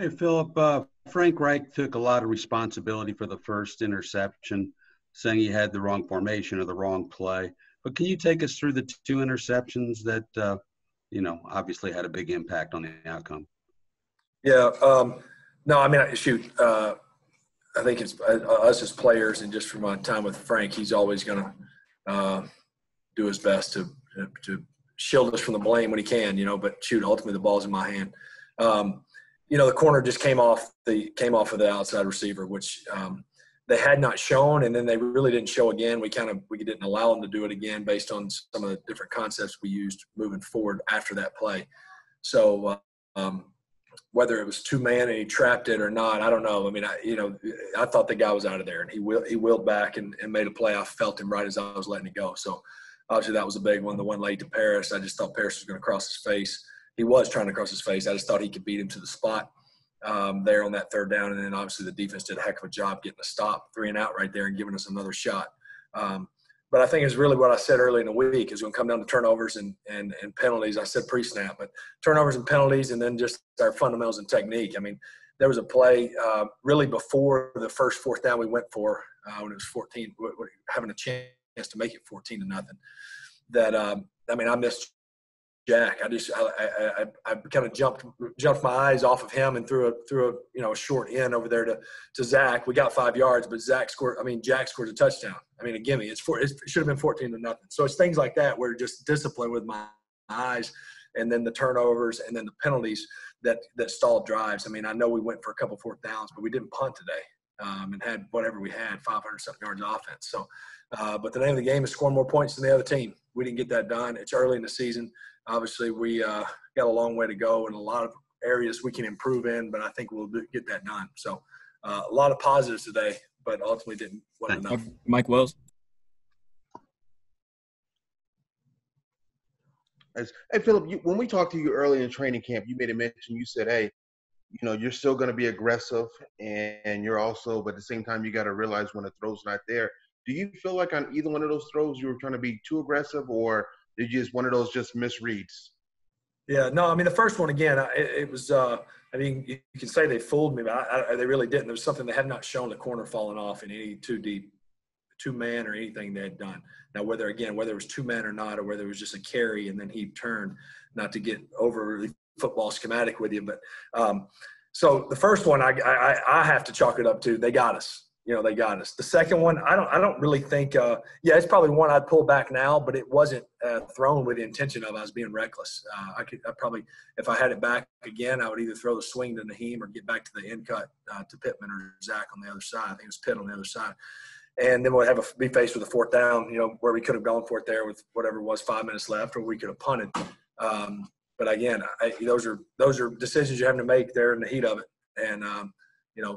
Hey, Philip. Frank Reich took a lot of responsibility for the first interception, saying he had the wrong formation or the wrong play. But can you take us through the two interceptions that, obviously had a big impact on the outcome? Yeah. I think it's us as players, and just from my time with Frank, he's always going to do his best to shield us from the blame when he can, but ultimately the ball's in my hand. The corner just came off of the outside receiver, which they had not shown, and then they really didn't show again. We didn't allow them to do it again based on some of the different concepts we used moving forward after that play. So whether it was two-man and he trapped it or not, I don't know. I thought the guy was out of there, and he wheeled back and made a play. I felt him right as I was letting it go. So obviously that was a big one. The one laid to Parris. I just thought Parris was going to cross his face. He was trying to cross his face. I just thought he could beat him to the spot there on that third down. And then obviously the defense did a heck of a job getting a stop, 3 and out right there, and giving us another shot. But I think it's really what I said early in the week is going to come down to turnovers and penalties. I said pre-snap, but turnovers and penalties, and then just our fundamentals and technique. There was a play really before the first fourth down we went for when it was 14, having a chance to make it 14-0. That I missed Jack. I kind of jumped my eyes off of him and threw a short end over there to Zach. We got 5 yards, but Jack scored a touchdown. A gimme. It should have been 14-0. So it's things like that where just discipline with my eyes, and then the turnovers, and then the penalties that stalled drives. I know we went for a couple fourth downs, but we didn't punt today, and had whatever we had, 500-something yards of offense. So, but the name of the game is scoring more points than the other team. We didn't get that done. It's early in the season. Obviously, we got a long way to go and a lot of areas we can improve in, but I think we'll get that done. So a lot of positives today, but ultimately didn't want enough. Mike Wells. Hey, Philip, when we talked to you early in training camp, you made a mention. You said, hey, you're still going to be aggressive, and you're also, but at the same time, you got to realize when a throw's not there. Do you feel like on either one of those throws you were trying to be too aggressive, or – just one of those just misreads? Yeah, no, the first one, again, it was you can say they fooled me, but they really didn't. There was something they had not shown, the corner falling off in any two-man or anything they had done. Now, whether it was two-man or not, or whether it was just a carry and then he turned, not to get overly football schematic with you. But so the first one, I have to chalk it up to they got us. They got us. The second one, I don't really think. It's probably one I'd pull back now, but it wasn't thrown with the intention of I was being reckless. I probably, if I had it back again, I would either throw the swing to Naheem or get back to the end cut to Pittman or Zach on the other side. I think it was Pitt on the other side, and then we'd be faced with a fourth down. Where we could have gone for it there with whatever it was, 5 minutes left, or we could have punted. But again, those are decisions you're having to make there in the heat of it, and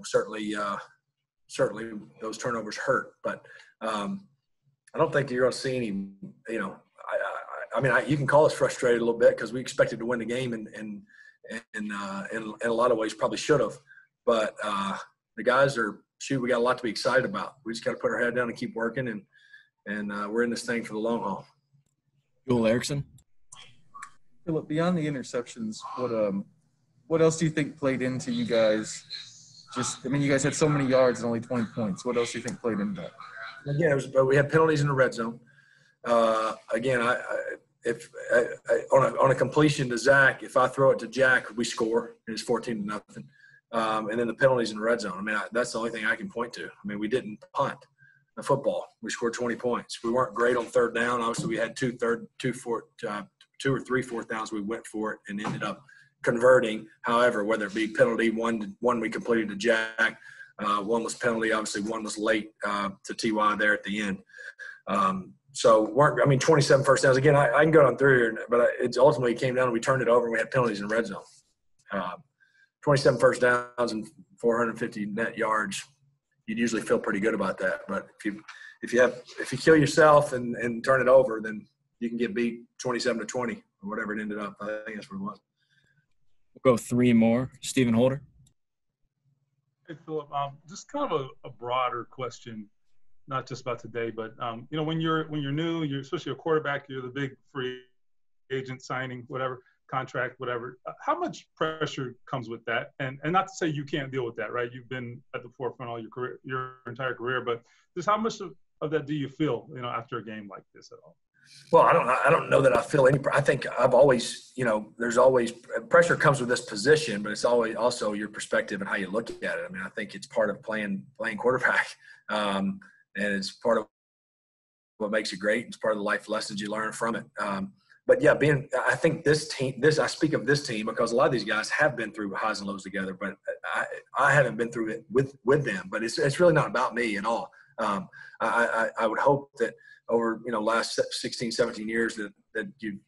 certainly. Certainly those turnovers hurt, but I don't think you're going to see any, you can call us frustrated a little bit because we expected to win the game and in a lot of ways probably should have, but the guys we got a lot to be excited about. We just got to put our head down and keep working and we're in this thing for the long haul. Joel Erickson. Philip, beyond the interceptions, what else do you think played into you guys? You guys had so many yards and only 20 points. What else do you think played into that? Again, we had penalties in the red zone. On a completion to Zach, if I throw it to Jack, we score, and it's 14-0. And then the penalties in the red zone. That's the only thing I can point to. We didn't punt the football. We scored 20 points. We weren't great on third down. Obviously, we had two or three fourth downs. We went for it and ended up converting. However, whether it be penalty, one we completed to Jack, one was penalty, obviously one was late to TY there at the end. 27 first downs. Again, I can go down through here, but it ultimately came down and we turned it over and we had penalties in red zone. 27 first downs and 450 net yards. You'd usually feel pretty good about that. But if you kill yourself and turn it over, then you can get beat 27-20 or whatever it ended up. I think that's what it was. We'll go three more. Steven Holder. Hey, Philip, just kind of a broader question, not just about today, but, when you're new, especially a quarterback, you're the big free agent signing, whatever. contract, whatever. How much pressure comes with that? And not to say you can't deal with that, right? You've been at the forefront all your career, your entire career, but just how much of that do you feel, you know, after a game like this at all? Well, I don't know that I feel any. I think I've always, you know, there's always pressure comes with this position, but it's always also your perspective and how you look at it. I mean, I think it's part of playing quarterback, and it's part of what makes it great. It's part of the life lessons you learn from it. But yeah, I think this team, I speak of this team because a lot of these guys have been through highs and lows together, but I haven't been through it with them. But it's really not about me at all. I would hope that over, you know, last 16, 17 years that you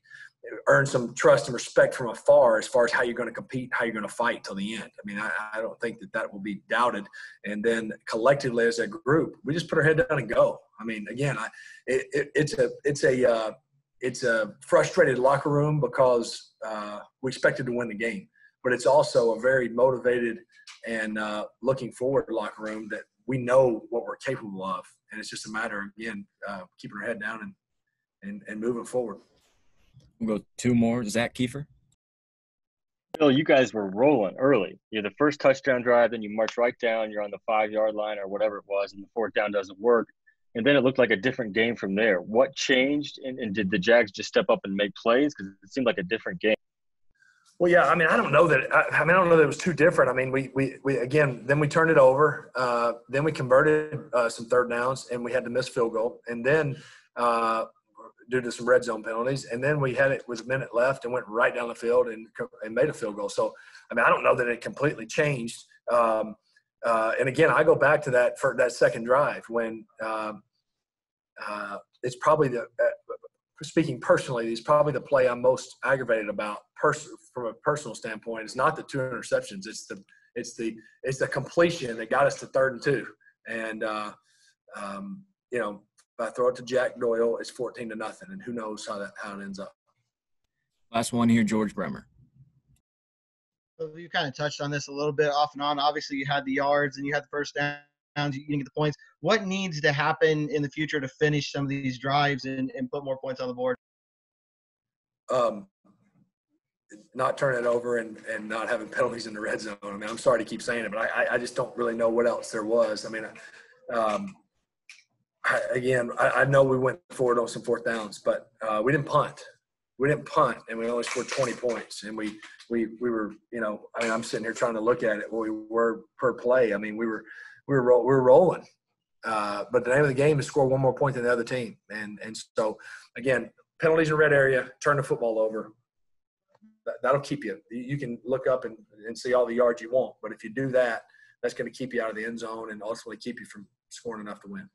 earn some trust and respect from afar as far as how you're going to compete, how you're going to fight till the end. I mean, I don't think that will be doubted. And then collectively as a group, we just put our head down and go. I mean, again, it's a frustrated locker room because we expected to win the game, but it's also a very motivated and looking forward locker room that we know what we're capable of. And it's just a matter of, again, keeping our head down and moving forward. We'll go two more. Zach Kiefer. Bill, you guys were rolling early. You had the first touchdown drive, then you march right down. You're on the 5-yard line or whatever it was, and the fourth down doesn't work. And then it looked like a different game from there. What changed, and did the Jags just step up and make plays? Because it seemed like a different game. Well, yeah, I mean, I don't know that it was too different. I mean, we again, then we turned it over. Then we converted some third downs, and we had to miss field goal. And then due to some red zone penalties, and then we had it with a minute left and went right down the field and made a field goal. So, I mean, I don't know that it completely changed. And, again, I go back to that for that second drive when it's probably the speaking personally, is probably the play I'm most aggravated about from a personal standpoint. It's not the two interceptions. It's the completion that got us to 3rd and 2. And, you know, if I throw it to Jack Doyle, it's 14-0. And who knows how it ends up. Last one here, George Bremer. You kind of touched on this a little bit off and on. Obviously, you had the yards and you had the first down. You can get the points. What needs to happen in the future to finish some of these drives and put more points on the board? Not turning it over and not having penalties in the red zone. I mean, I'm sorry to keep saying it, but I just don't really know what else there was. I mean, I know we went forward on some fourth downs, but we didn't punt. We didn't punt, and we only scored 20 points. And we were, you know, I mean, I'm sitting here trying to look at it. What we were per play. I mean, we were rolling, but the name of the game is score one more point than the other team. And so, again, penalties in red area, turn the football over. That'll keep you. You can look up and see all the yards you want, but if you do that, that's going to keep you out of the end zone and ultimately keep you from scoring enough to win.